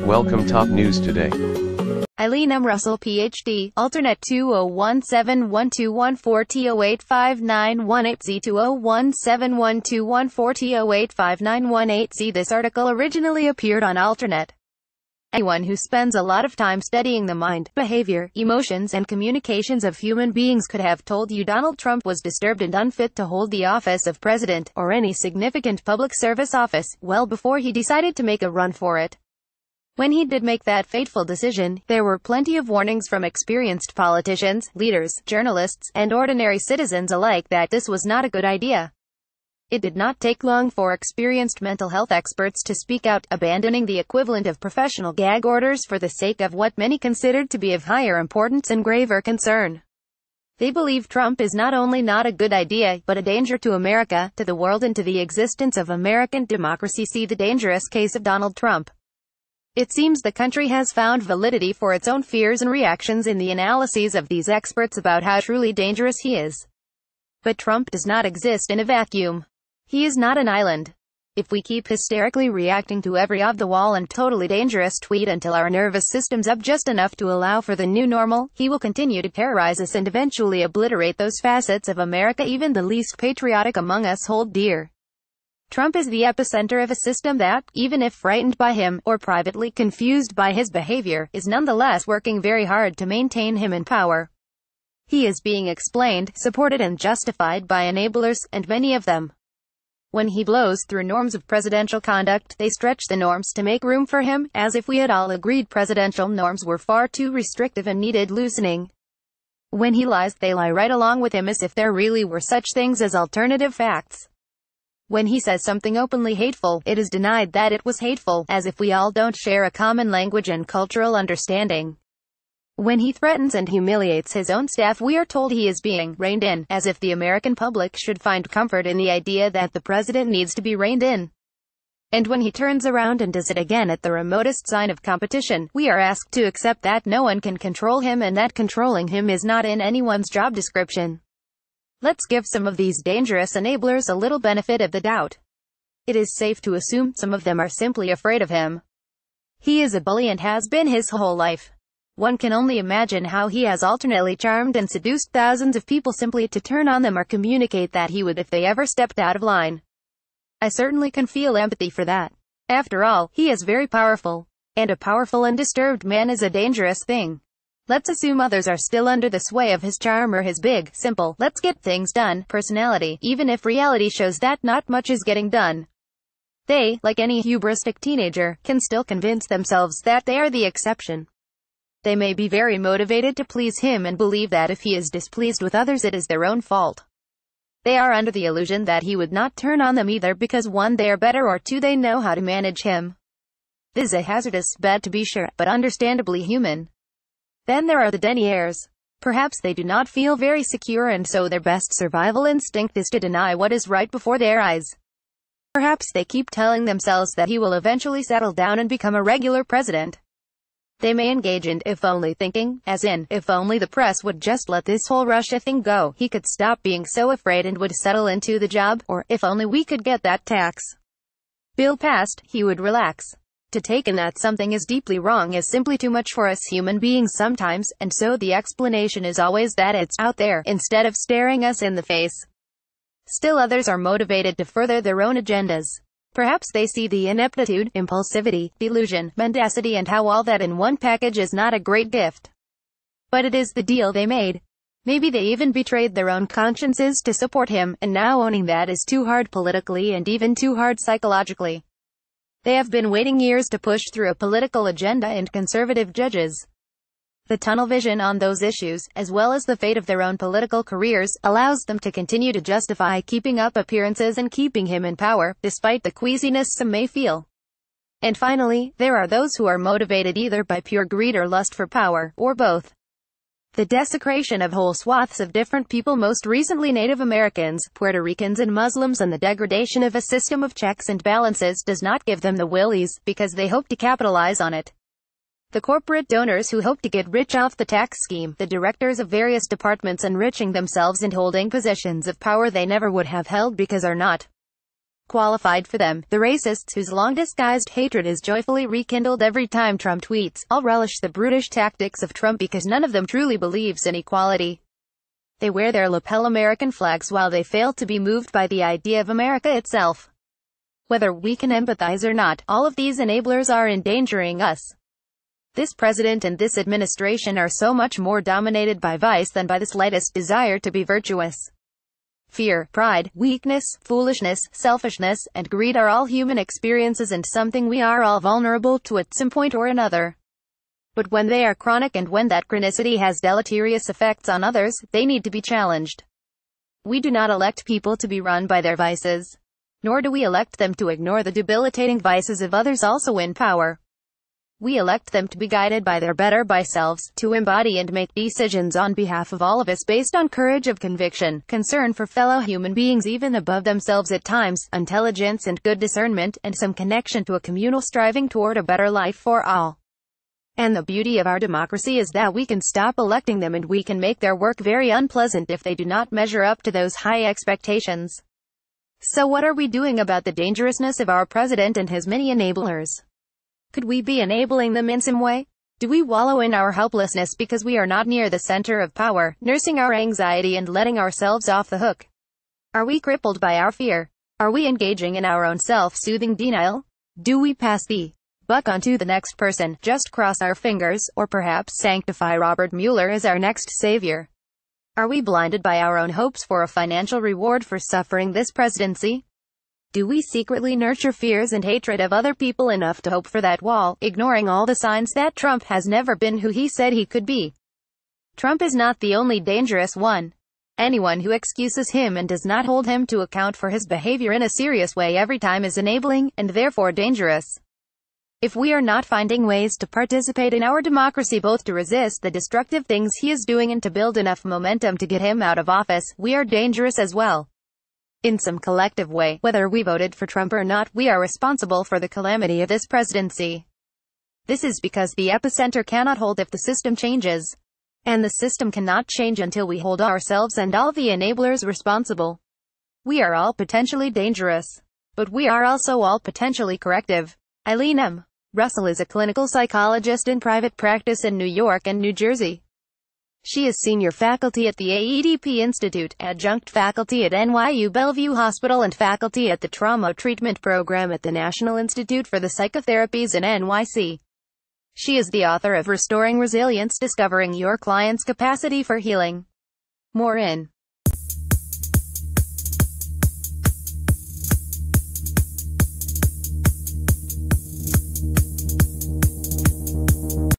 Welcome top news today. Eileen M. Russell, Ph.D., AlterNet 2017-1214-T085918Z20171214-T085918Z. This article originally appeared on AlterNet. Anyone who spends a lot of time studying the mind, behavior, emotions and communications of human beings could have told you Donald Trump was disturbed and unfit to hold the office of president, or any significant public service office, well before he decided to make a run for it. When he did make that fateful decision, there were plenty of warnings from experienced politicians, leaders, journalists, and ordinary citizens alike that this was not a good idea. It did not take long for experienced mental health experts to speak out, abandoning the equivalent of professional gag orders for the sake of what many considered to be of higher importance and graver concern. They believe Trump is not only not a good idea, but a danger to America, to the world and to the existence of American democracy. See the dangerous case of Donald Trump. It seems the country has found validity for its own fears and reactions in the analyses of these experts about how truly dangerous he is. But Trump does not exist in a vacuum. He is not an island. If we keep hysterically reacting to every off-the-wall and totally dangerous tweet until our nervous system's up just enough to allow for the new normal, he will continue to terrorize us and eventually obliterate those facets of America even the least patriotic among us hold dear. Trump is the epicenter of a system that, even if frightened by him, or privately confused by his behavior, is nonetheless working very hard to maintain him in power. He is being explained, supported and justified by enablers, and many of them. When he blows through norms of presidential conduct, they stretch the norms to make room for him, as if we had all agreed presidential norms were far too restrictive and needed loosening. When he lies, they lie right along with him as if there really were such things as alternative facts. When he says something openly hateful, it is denied that it was hateful, as if we all don't share a common language and cultural understanding. When he threatens and humiliates his own staff, we are told he is being reined in, as if the American public should find comfort in the idea that the president needs to be reined in. And when he turns around and does it again at the remotest sign of competition, we are asked to accept that no one can control him and that controlling him is not in anyone's job description. Let's give some of these dangerous enablers a little benefit of the doubt. It is safe to assume some of them are simply afraid of him. He is a bully and has been his whole life. One can only imagine how he has alternately charmed and seduced thousands of people simply to turn on them or communicate that he would if they ever stepped out of line. I certainly can feel empathy for that. After all, he is very powerful. And a powerful and disturbed man is a dangerous thing. Let's assume others are still under the sway of his charm or his big, simple, let's get things done personality, even if reality shows that not much is getting done. They, like any hubristic teenager, can still convince themselves that they are the exception. They may be very motivated to please him and believe that if he is displeased with others it is their own fault. They are under the illusion that he would not turn on them either because 1) they are better or 2) they know how to manage him. This is a hazardous bet to be sure, but understandably human. Then there are the deniers. Perhaps they do not feel very secure and so their best survival instinct is to deny what is right before their eyes. Perhaps they keep telling themselves that he will eventually settle down and become a regular president. They may engage in if-only thinking, as in, if only the press would just let this whole Russia thing go, he could stop being so afraid and would settle into the job, or, if only we could get that tax bill passed, he would relax. To take in that something is deeply wrong is simply too much for us human beings sometimes, and so the explanation is always that it's out there, instead of staring us in the face. Still others are motivated to further their own agendas. Perhaps they see the ineptitude, impulsivity, delusion, mendacity and how all that in one package is not a great gift. But it is the deal they made. Maybe they even betrayed their own consciences to support him, and now owning that is too hard politically and even too hard psychologically. They have been waiting years to push through a political agenda and conservative judges. The tunnel vision on those issues, as well as the fate of their own political careers, allows them to continue to justify keeping up appearances and keeping him in power, despite the queasiness some may feel. And finally, there are those who are motivated either by pure greed or lust for power, or both. The desecration of whole swaths of different people, most recently Native Americans, Puerto Ricans and Muslims, and the degradation of a system of checks and balances does not give them the willies, because they hope to capitalize on it. The corporate donors who hope to get rich off the tax scheme, the directors of various departments enriching themselves and holding positions of power they never would have held because are not qualified for them. The racists whose long-disguised hatred is joyfully rekindled every time Trump tweets, all relish the brutish tactics of Trump because none of them truly believes in equality. They wear their lapel American flags while they fail to be moved by the idea of America itself. Whether we can empathize or not, all of these enablers are endangering us. This president and this administration are so much more dominated by vice than by the slightest desire to be virtuous. Fear, pride, weakness, foolishness, selfishness, and greed are all human experiences and something we are all vulnerable to at some point or another. But when they are chronic and when that chronicity has deleterious effects on others, they need to be challenged. We do not elect people to be run by their vices. Nor do we elect them to ignore the debilitating vices of others also in power. We elect them to be guided by their better by selves, to embody and make decisions on behalf of all of us based on courage of conviction, concern for fellow human beings even above themselves at times, intelligence and good discernment, and some connection to a communal striving toward a better life for all. And the beauty of our democracy is that we can stop electing them and we can make their work very unpleasant if they do not measure up to those high expectations. So what are we doing about the dangerousness of our president and his many enablers? Could we be enabling them in some way? Do we wallow in our helplessness because we are not near the center of power, nursing our anxiety and letting ourselves off the hook? Are we crippled by our fear? Are we engaging in our own self-soothing denial? Do we pass the buck onto the next person, just cross our fingers, or perhaps sanctify Robert Mueller as our next savior? Are we blinded by our own hopes for a financial reward for suffering this presidency? Do we secretly nurture fears and hatred of other people enough to hope for that wall, ignoring all the signs that Trump has never been who he said he could be? Trump is not the only dangerous one. Anyone who excuses him and does not hold him to account for his behavior in a serious way every time is enabling, and therefore dangerous. If we are not finding ways to participate in our democracy both to resist the destructive things he is doing and to build enough momentum to get him out of office, we are dangerous as well. In some collective way, whether we voted for Trump or not, we are responsible for the calamity of this presidency. This is because the epicenter cannot hold if the system changes. And the system cannot change until we hold ourselves and all the enablers responsible. We are all potentially dangerous. But we are also all potentially corrective. Eileen M. Russell is a clinical psychologist in private practice in New York and New Jersey. She is senior faculty at the AEDP Institute, adjunct faculty at NYU Bellevue Hospital and faculty at the Trauma Treatment Program at the National Institute for the Psychotherapies in NYC. She is the author of Restoring Resilience: Discovering Your Client's Capacity for Healing. More in